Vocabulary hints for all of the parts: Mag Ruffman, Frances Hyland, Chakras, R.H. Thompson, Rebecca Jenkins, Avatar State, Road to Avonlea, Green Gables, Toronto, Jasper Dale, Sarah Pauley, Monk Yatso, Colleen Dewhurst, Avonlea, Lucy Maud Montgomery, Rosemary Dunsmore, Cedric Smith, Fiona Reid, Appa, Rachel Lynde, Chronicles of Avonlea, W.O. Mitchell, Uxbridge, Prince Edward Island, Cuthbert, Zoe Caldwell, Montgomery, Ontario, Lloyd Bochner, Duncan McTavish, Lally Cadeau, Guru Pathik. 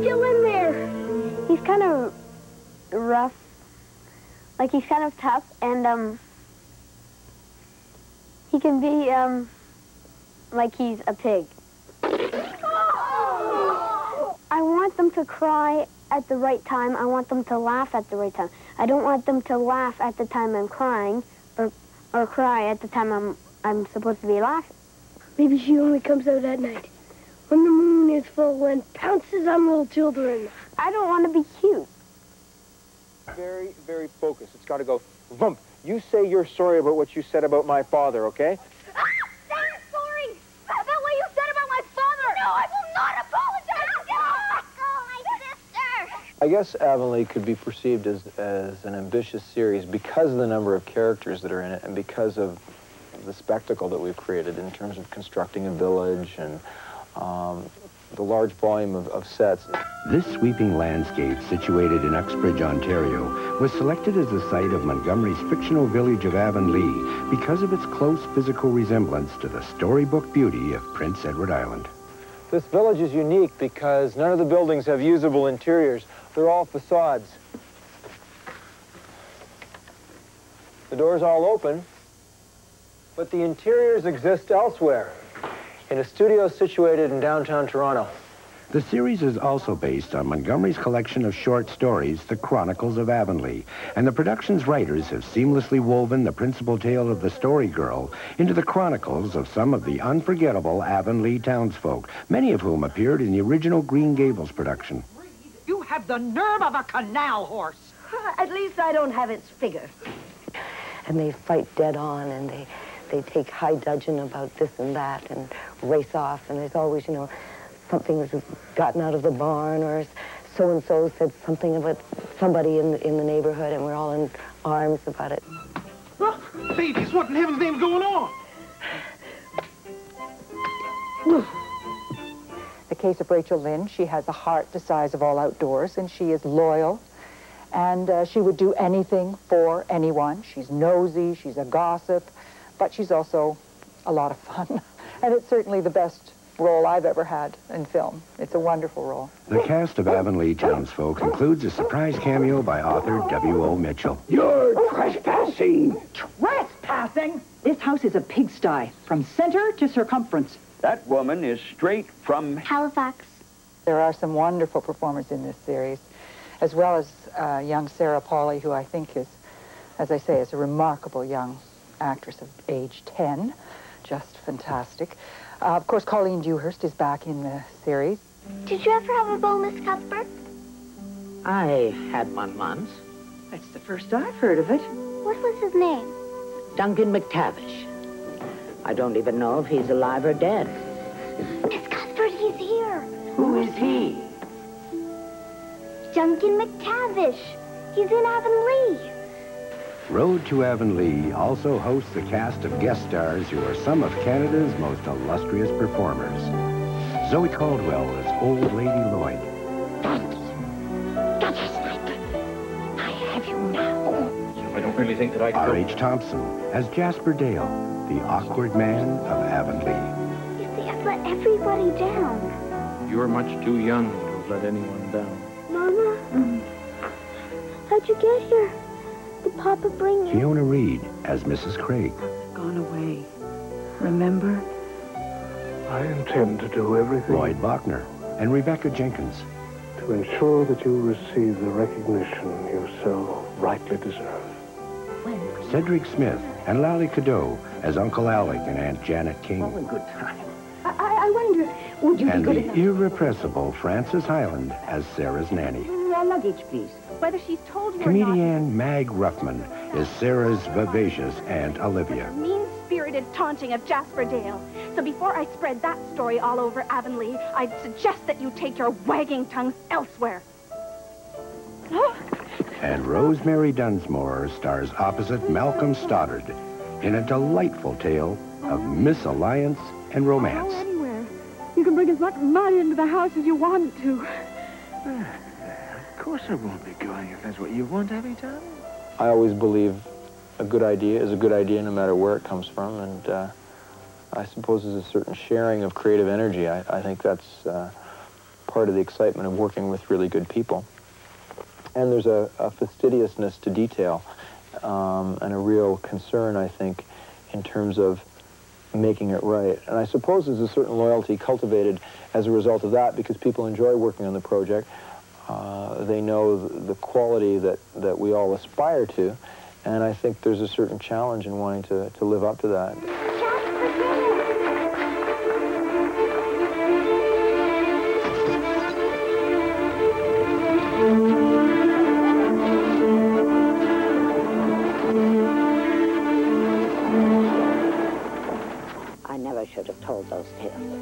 still in there. He's kind of rough. Like, he's kind of tough, and, he can be, like he's a pig. Oh! I want them to cry at the right time. I want them to laugh at the right time. I don't want them to laugh at the time I'm crying, or cry at the time I'm supposed to be laughing. Maybe she only comes out at night, when the moon is full and pounces on little children. I don't want to be cute. Very, very focused. It's got to go, vump. You say you're sorry about what you said about my father, okay? I'm not sorry about what you said about my father. No, I will not apologize. Go, my sister. I guess Avonlea could be perceived as an ambitious series because of the number of characters that are in it and because of the spectacle that we've created in terms of constructing a village and the large volume of sets. This sweeping landscape, situated in Uxbridge, Ontario, was selected as the site of Montgomery's fictional village of Avonlea because of its close physical resemblance to the storybook beauty of Prince Edward Island. This village is unique because none of the buildings have usable interiors. They're all facades. The doors all open, but the interiors exist elsewhere, in a studio situated in downtown Toronto. The series is also based on Montgomery's collection of short stories, The Chronicles of Avonlea, and the production's writers have seamlessly woven the principal tale of the Story Girl into the chronicles of some of the unforgettable Avonlea townsfolk, many of whom appeared in the original Green Gables production. You have the nerve of a canal horse. At least I don't have its figure. And they fight dead on, and they take high dudgeon about this and that and race off, and there's always, you know, something's gotten out of the barn, or so-and-so said something about somebody in the neighborhood, and we're all in arms about it. Oh, babies, what in heaven's name's going on? The case of Rachel Lynde, she has a heart the size of all outdoors, and she is loyal, and she would do anything for anyone. She's nosy, she's a gossip, but she's also a lot of fun. And it's certainly the best role I've ever had in film. It's a wonderful role. The cast of Avonlea townsfolk includes a surprise cameo by author W.O. Mitchell. You're trespassing! Trespassing? This house is a pigsty, from center to circumference. That woman is straight from Halifax. There are some wonderful performers in this series, as well as young Sarah Pauley, who I think is, as I say, is a remarkable young actress of age 10, just fantastic. Of course, Colleen Dewhurst is back in the series. Did you ever have a beau, Miss Cuthbert? I had one once. That's the first I've heard of it. What was his name? Duncan McTavish. I don't even know if he's alive or dead. Miss Cuthbert, he's here. Who is he? Duncan McTavish. He's in Avonlea. Road to Avonlea also hosts the cast of guest stars who are some of Canada's most illustrious performers. Zoe Caldwell as Old Lady Lloyd. That's a sniper. I have you now. I don't really think that I can. R.H. Thompson as Jasper Dale, the awkward man of Avonlea. You see, I've let everybody down. You're much too young to have let anyone down. Mama, how'd you get here? Did Papa bring you? Fiona Reid as Mrs. Craig. I've gone away. Remember? I intend to do everything. Lloyd Bochner and Rebecca Jenkins. To ensure that you receive the recognition you so rightly deserve. Cedric Smith and Lally Cadeau as Uncle Alec and Aunt Janet King. Oh, in good time. I wonder, would you be good enough? And the irrepressible Frances Hyland as Sarah's nanny. Your luggage, please. Whether she's told you or not. Comedian Mag Ruffman is Sarah's vivacious Aunt Olivia. Mean-spirited taunting of Jasper Dale. So before I spread that story all over Avonlea, I'd suggest that you take your wagging tongues elsewhere. And Rosemary Dunsmore stars opposite Malcolm Stoddard in a delightful tale of misalliance and romance. Go anywhere. You can bring as much money into the house as you want to. Of course I won't be going if that's what you want every time. I always believe a good idea is a good idea no matter where it comes from, and I suppose there's a certain sharing of creative energy. I think that's part of the excitement of working with really good people. And there's a fastidiousness to detail and a real concern, I think, in terms of making it right. And I suppose there's a certain loyalty cultivated as a result of that, because people enjoy working on the project. They know the quality that we all aspire to, and I think there's a certain challenge in wanting to live up to that. I never should have told those tales.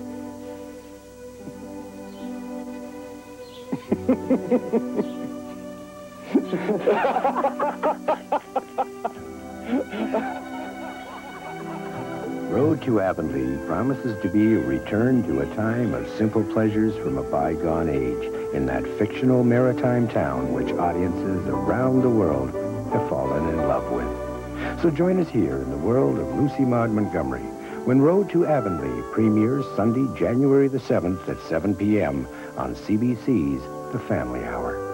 Road to Avonlea promises to be a return to a time of simple pleasures from a bygone age in that fictional maritime town which audiences around the world have fallen in love with. So join us here in the world of Lucy Maud Montgomery when Road to Avonlea premieres Sunday, January the 7th at 7 p.m. on CBC's The Family Hour.